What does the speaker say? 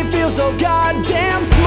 it feels so goddamn